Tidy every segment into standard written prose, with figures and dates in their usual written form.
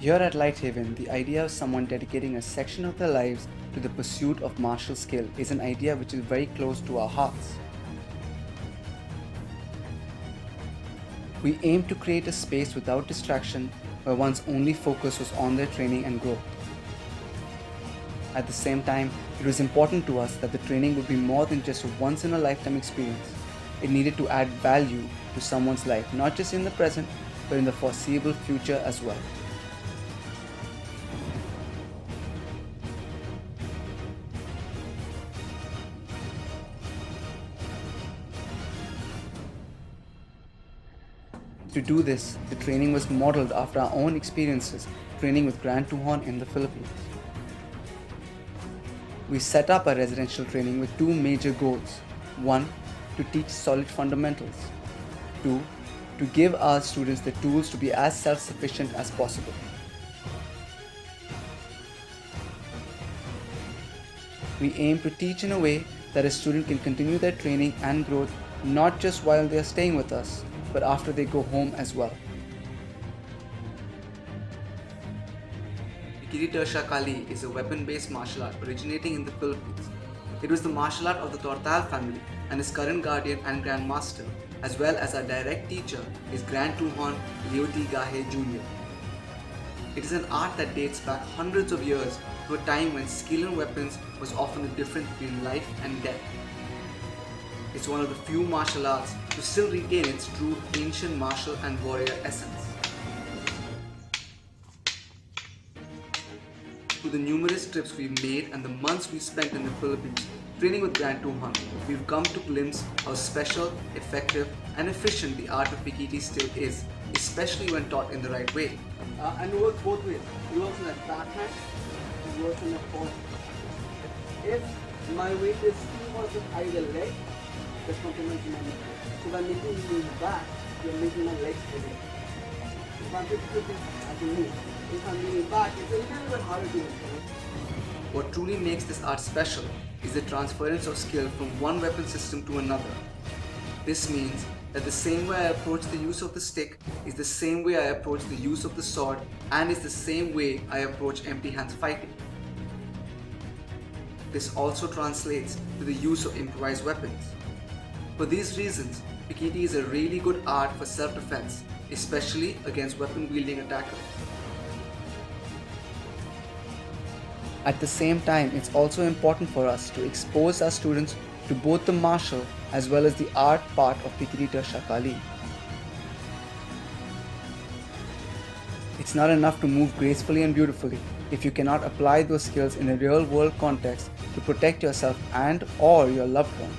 Here at Lighthaven, the idea of someone dedicating a section of their lives to the pursuit of martial skill is an idea which is very close to our hearts. We aim to create a space without distraction where one's only focus was on their training and growth. At the same time, it was important to us that the training would be more than just a once-in-a-lifetime experience. It needed to add value to someone's life, not just in the present, but in the foreseeable future as well. To do this, the training was modeled after our own experiences training with GrandTuhon in the Philippines. We set up our residential training with two major goals. One, to teach solid fundamentals. Two, to give our students the tools to be as self-sufficient as possible. We aim to teach in a way that a student can continue their training and growth not just while they are staying with us, but after they go home as well. Pekiti Tirsia Kali is a weapon-based martial art originating in the Philippines. It was the martial art of the Tortal family, and its current guardian and grandmaster, as well as our direct teacher, is GrandTuhon Leo T Gaje Jr. It is an art that dates back hundreds of years to a time when skill and weapons was often the difference between life and death. It's one of the few martial arts to still retain its true ancient martial and warrior essence. Through the numerous trips we've made and the months we've spent in the Philippines training with GrandTuhon, we've come to glimpse how special, effective and efficient the art of Pekiti still is, especially when taught in the right way. And it works both ways. It works in the backhand, it works in the forehand. If my weight is towards the either leg, that complements my leg. So by making me move back, you're making my legs heavy. If I'm just looking, I can move. If I'm leaning back, it's a little bit harder to move. What truly makes this art special is the transference of skill from one weapon system to another. This means that the same way I approach the use of the stick is the same way I approach the use of the sword, and is the same way I approach empty hands fighting. This also translates to the use of improvised weapons. For these reasons, Pekiti is a really good art for self-defense, especially against weapon-wielding attackers. At the same time, it's also important for us to expose our students to both the martial as well as the art part of Pekiti Tirsia Kali. It's not enough to move gracefully and beautifully if you cannot apply those skills in a real-world context to protect yourself and or your loved ones.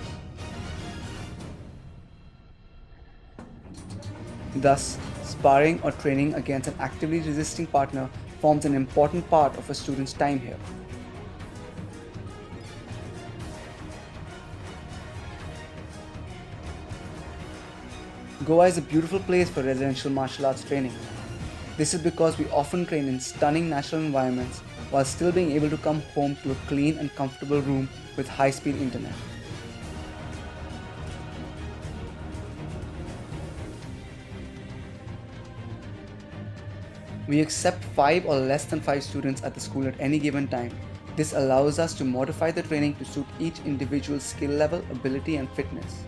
Thus, sparring or training against an actively resisting partner forms an important part of a student's time here. Goa is a beautiful place for residential martial arts training. This is because we often train in stunning natural environments while still being able to come home to a clean and comfortable room with high-speed internet. We accept 5 or less than 5 students at the school at any given time. This allows us to modify the training to suit each individual's skill level, ability and fitness.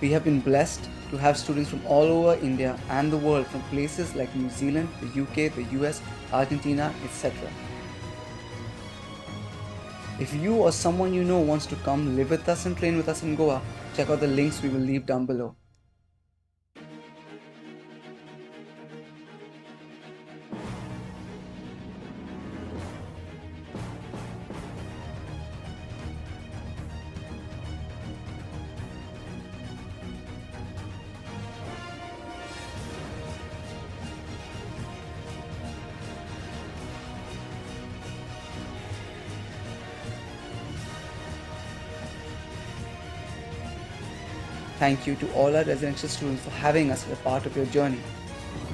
We have been blessed to have students from all over India and the world, from places like New Zealand, the UK, the US, Argentina, etc. If you or someone you know wants to come live with us and train with us in Goa, check out the links we will leave down below. Thank you to all our residential students for having us as a part of your journey.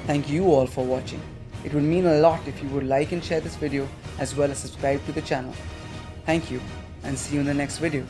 Thank you all for watching. It would mean a lot if you would like and share this video, as well as subscribe to the channel. Thank you and see you in the next video.